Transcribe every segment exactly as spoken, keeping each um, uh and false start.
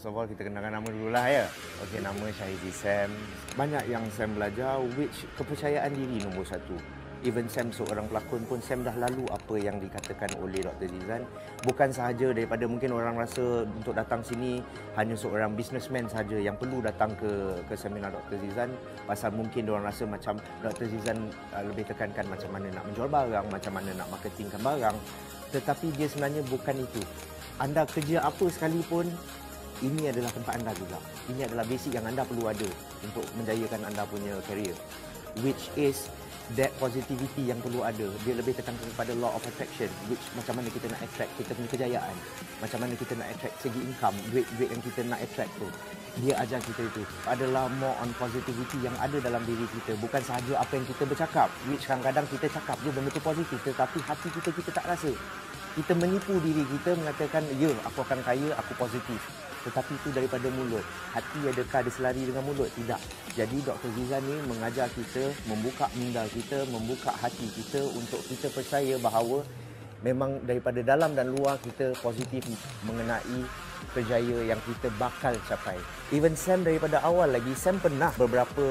First of all, kita kenalkan nama dulu lah ya. Okey, nama Shaheizy Sam. Banyak yang Sam belajar, which kepercayaan diri nombor satu. Even Sam seorang pelakon pun, Sam dah lalu apa yang dikatakan oleh Doktor Azizan. Bukan sahaja daripada mungkin orang rasa untuk datang sini hanya seorang businessman saja yang perlu datang ke ke seminar Doktor Azizan. Pasal mungkin orang rasa macam Doktor Azizan lebih tekankan macam mana nak menjual barang, macam mana nak marketingkan barang. Tetapi dia sebenarnya bukan itu. Anda kerja apa sekalipun, ini adalah tempat anda juga. Ini adalah basic yang anda perlu ada untuk menjayakan anda punya career. Which is that positivity yang perlu ada. Dia lebih tekankan kepada law of attraction, which macam mana kita nak attract kita punya kejayaan. Macam mana kita nak attract segi income, duit-duit yang kita nak attract tu. Dia ajar kita itu. Adalah more on positivity yang ada dalam diri kita. Bukan sahaja apa yang kita bercakap. Which kadang-kadang kita cakap je benda tu positif, tetapi hati kita, kita tak rasa. Kita menipu diri kita mengatakan, ya, aku akan kaya, aku positif. Tetapi itu daripada mulut. Hati adakah dia selari dengan mulut? Tidak. Jadi Doktor Azizan ni mengajar kita, membuka minda kita, membuka hati kita untuk kita percaya bahawa memang daripada dalam dan luar kita positif mengenai berjaya yang kita bakal capai. Even Sam daripada awal lagi, Sam pernah beberapa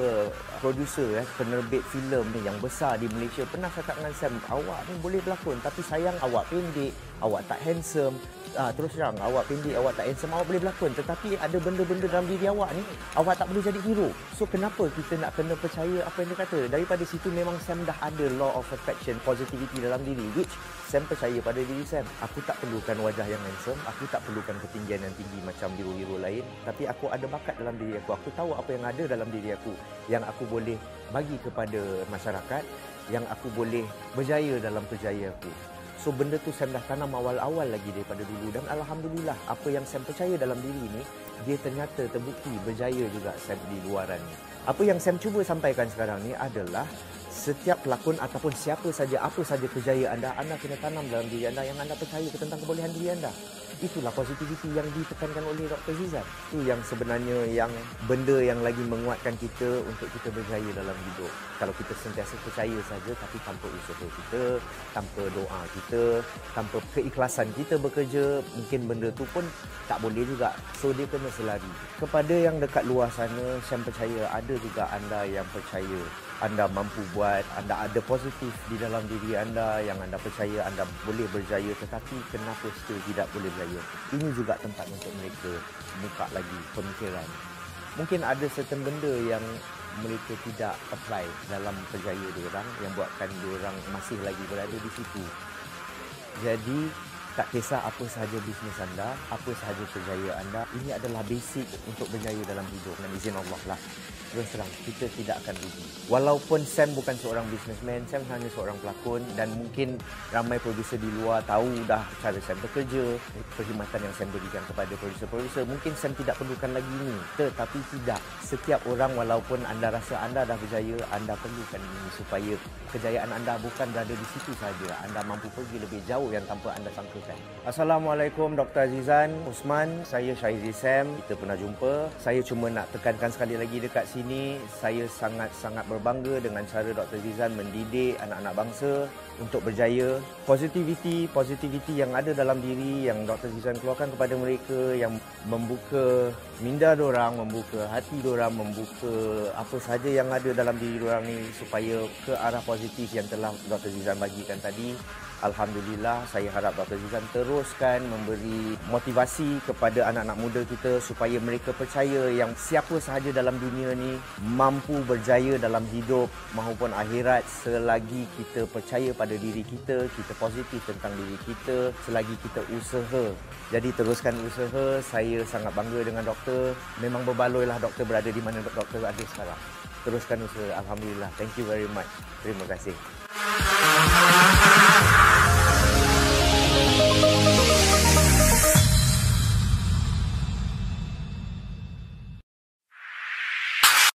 producer, penerbit filem yang besar di Malaysia pernah cakap dengan Sam, awak ni boleh berlakon tapi sayang awak pendek, awak tak handsome. Ah, terus terang, awak pendek, awak tak handsome, awak boleh berlakon. Tetapi ada benda-benda dalam diri awak ni, awak tak boleh jadi hero. So kenapa kita nak kena percaya apa yang dia kata? Daripada situ memang Sam dah ada law of attraction, positivity dalam diri. Which Sam percaya pada diri Sam. Aku tak perlukan wajah yang handsome, aku tak perlukan ketinggian yang tinggi macam hero-hero lain. Tapi aku ada bakat dalam diri aku, aku tahu apa yang ada dalam diri aku, yang aku boleh bagi kepada masyarakat, yang aku boleh berjaya dalam kerjaya aku. So benda tu Sam dah tanam awal-awal lagi daripada dulu. Dan Alhamdulillah apa yang Sam percaya dalam diri ni, dia ternyata terbukti berjaya juga Sam di luaran ni. Apa yang Sam cuba sampaikan sekarang ni adalah setiap pelakon ataupun siapa saja, apa saja kerjaya anda, anda kena tanam dalam diri anda yang anda percaya tentang kebolehan diri anda. Itulah positivity yang ditekankan oleh Doktor Azizan. Itu yang sebenarnya yang benda yang lagi menguatkan kita untuk kita berjaya dalam hidup. Kalau kita sentiasa percaya saja tapi tanpa usaha kita, tanpa doa kita, Kita, tanpa keikhlasan kita bekerja, mungkin benda tu pun tak boleh juga. So dia kena selari. Kepada yang dekat luar sana, Sam percaya ada juga anda yang percaya anda mampu buat, anda ada positif di dalam diri anda yang anda percaya anda boleh berjaya. Tetapi kenapa still tidak boleh berjaya? Ini juga tempat untuk mereka buka lagi pemikiran. Mungkin ada certain benda yang mereka tidak apply dalam berjaya diorang, yang buatkan diorang masih lagi berada di situ. Jadi, tak kisah apa sahaja bisnes anda, apa sahaja kerjaya anda, ini adalah basic untuk berjaya dalam hidup. Dengan izin Allah lah, terus terang, kita tidak akan rugi. Walaupun Sam bukan seorang businessman, Sam hanya seorang pelakon. Dan mungkin ramai produser di luar tahu dah cara Sam bekerja, perkhidmatan yang Sam berikan kepada produser-produser. Mungkin Sam tidak perlukan lagi ini. Tetapi tidak, setiap orang walaupun anda rasa anda dah berjaya, anda perlukan ini supaya kejayaan anda bukan berada di situ saja. Anda mampu pergi lebih jauh yang tanpa anda sangka. Assalamualaikum Doktor Azizan Osman, saya Shaheizy Sam, kita pernah jumpa. Saya cuma nak tekankan sekali lagi dekat sini, saya sangat-sangat berbangga dengan cara Doktor Azizan mendidik anak-anak bangsa untuk berjaya. Positivity, positivity yang ada dalam diri yang Doktor Azizan keluarkan kepada mereka, yang membuka minda dorang, membuka hati dorang, membuka apa sahaja yang ada dalam diri dorang ni supaya ke arah positif yang telah Doktor Azizan bagikan tadi. Alhamdulillah, saya harap Doktor Azizan teruskan memberi motivasi kepada anak-anak muda kita supaya mereka percaya yang siapa sahaja dalam dunia ni mampu berjaya dalam hidup maupun akhirat selagi kita percaya pada diri kita, kita positif tentang diri kita, selagi kita usaha. Jadi teruskan usaha, saya sangat bangga dengan doktor. Memang berbaloi lah doktor berada di mana doktor ada sekarang. Teruskan usaha, Alhamdulillah. Thank you very much. Terima kasih.